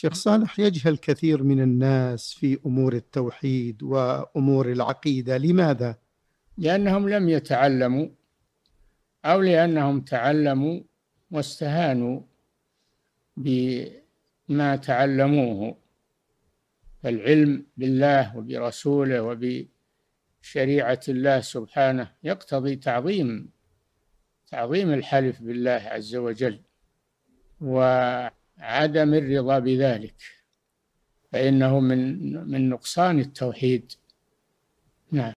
شيخ صالح، يجهل كثير من الناس في أمور التوحيد وأمور العقيدة، لماذا؟ لأنهم لم يتعلموا، أو لأنهم تعلموا واستهانوا بما تعلموه. فالعلم بالله وبرسوله وبشريعة الله سبحانه يقتضي تعظيم الحلف بالله عز وجل وعدم الرضا بذلك، فإنه من نقصان التوحيد. نعم.